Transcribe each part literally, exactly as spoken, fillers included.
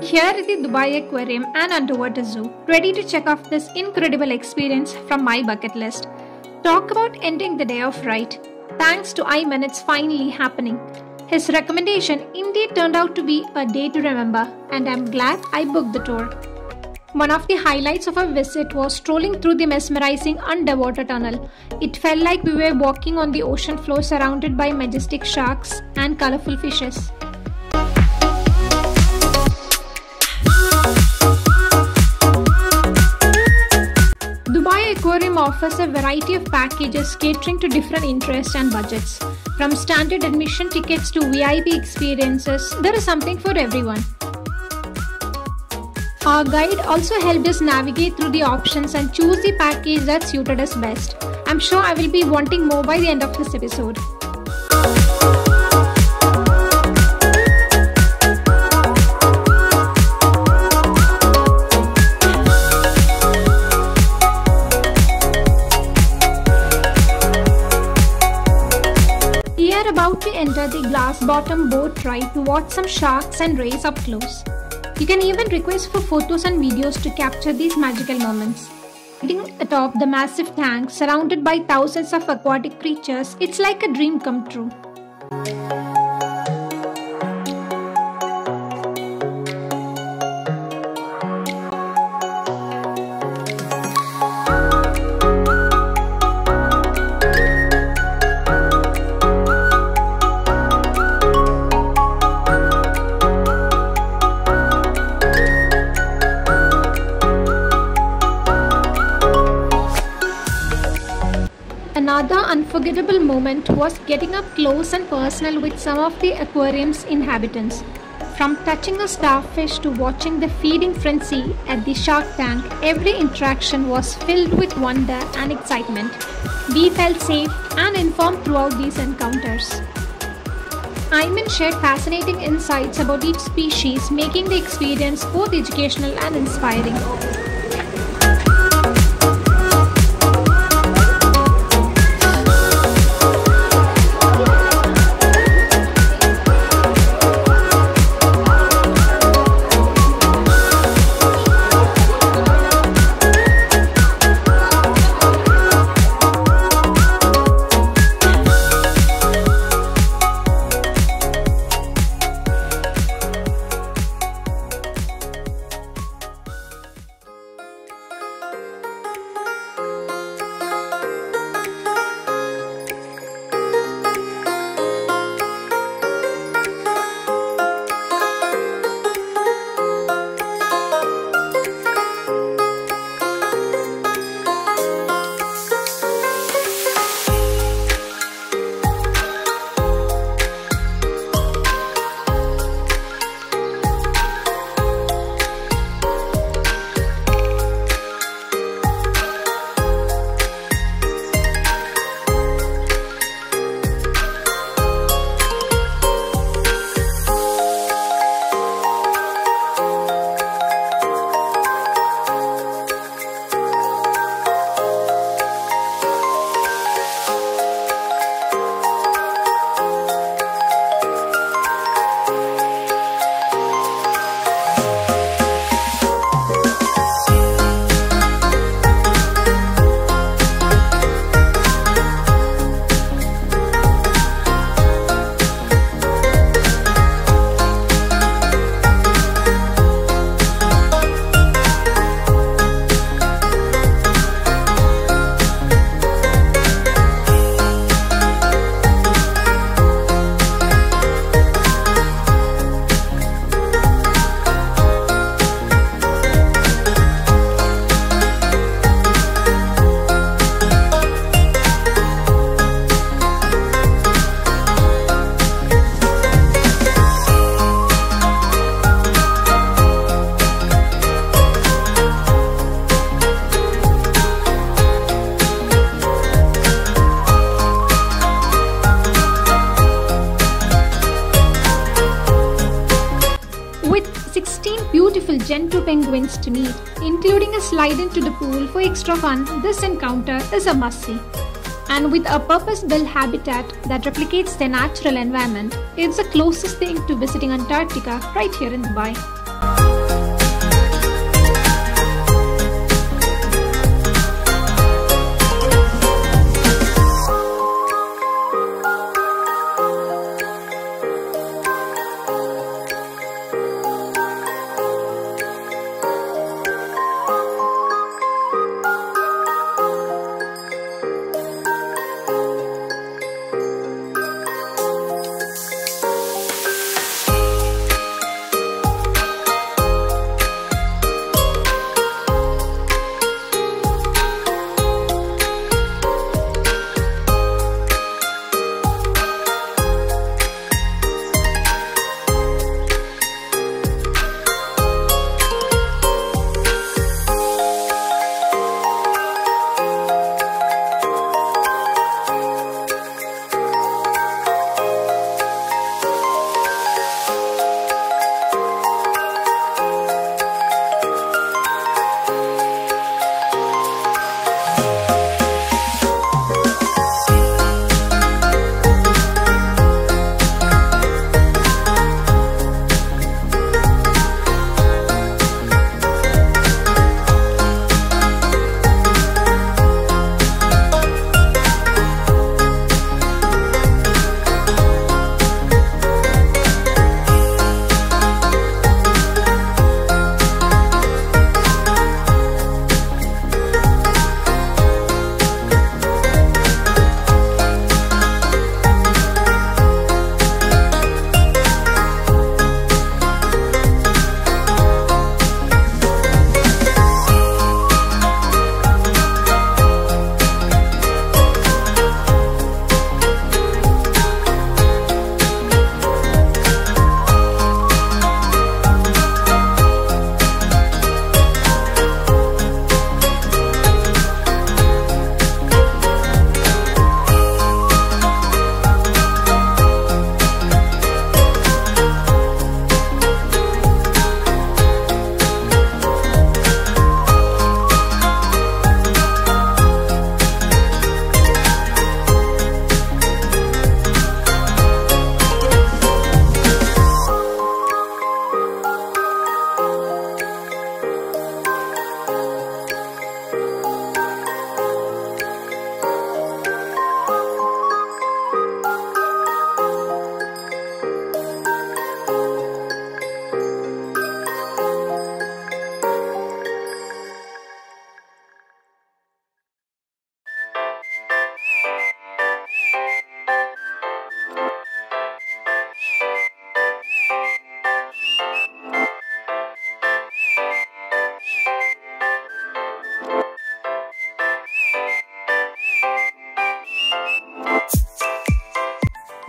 Here is the Dubai Aquarium and Underwater Zoo, ready to check off this incredible experience from my bucket list. Talk about ending the day off right. Thanks to Ayman, it's finally happening. His recommendation indeed turned out to be a day to remember, and I'm glad I booked the tour. One of the highlights of our visit was strolling through the mesmerizing underwater tunnel. It felt like we were walking on the ocean floor surrounded by majestic sharks and colorful fishes. Dubai Aquarium offers a variety of packages catering to different interests and budgets. From standard admission tickets to V I P experiences, there is something for everyone. Our guide also helped us navigate through the options and choose the package that suited us best. I'm sure I will be wanting more by the end of this episode. We are about to enter the glass-bottom boat ride to watch some sharks and rays up close. You can even request for photos and videos to capture these magical moments. Sitting atop the massive tank, surrounded by thousands of aquatic creatures, it's like a dream come true. Another unforgettable moment was getting up close and personal with some of the aquarium's inhabitants. From touching a starfish to watching the feeding frenzy at the shark tank, every interaction was filled with wonder and excitement. We felt safe and informed throughout these encounters. Iman shared fascinating insights about each species, making the experience both educational and inspiring. sixteen beautiful gentoo penguins to meet, including a slide into the pool for extra fun, this encounter is a must-see. And with a purpose-built habitat that replicates their natural environment, it's the closest thing to visiting Antarctica right here in Dubai.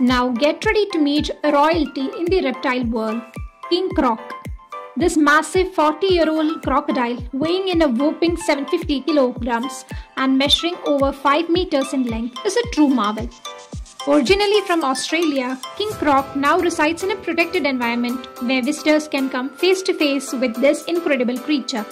Now get ready to meet a royalty in the reptile world, King Croc. This massive forty-year-old crocodile, weighing in a whopping seven hundred fifty kilograms and measuring over five meters in length, is a true marvel. Originally from Australia, King Croc now resides in a protected environment where visitors can come face to face with this incredible creature.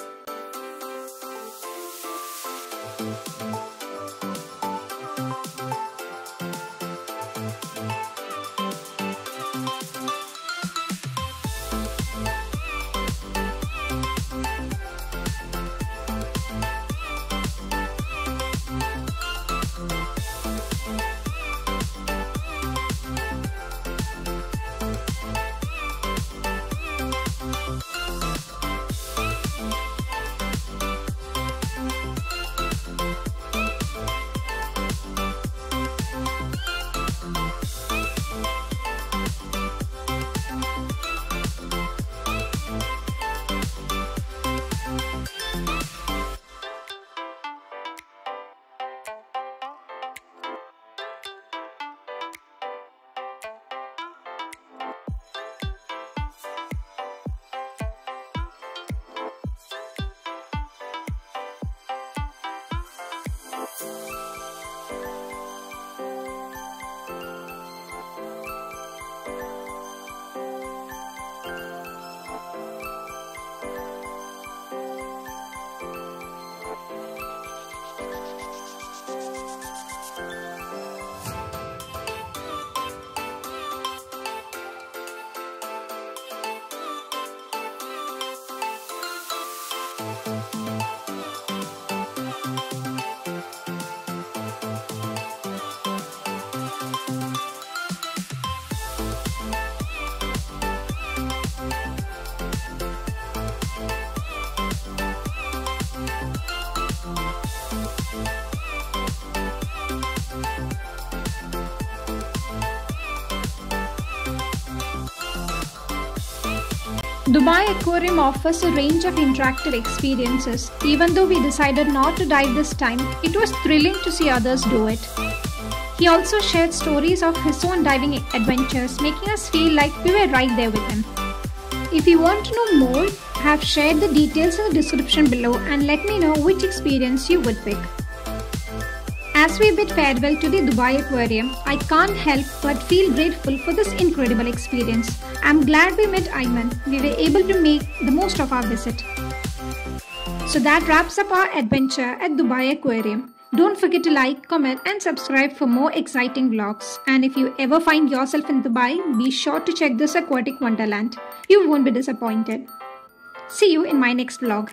Dubai Aquarium offers a range of interactive experiences. Even though we decided not to dive this time, it was thrilling to see others do it. He also shared stories of his own diving adventures, making us feel like we were right there with him. If you want to know more, I have shared the details in the description below and let me know which experience you would pick. As we bid farewell to the Dubai Aquarium, I can't help but feel grateful for this incredible experience. I'm glad we met Ayman. We were able to make the most of our visit. So that wraps up our adventure at Dubai Aquarium. Don't forget to like, comment and subscribe for more exciting vlogs. And if you ever find yourself in Dubai, be sure to check this aquatic wonderland. You won't be disappointed. See you in my next vlog.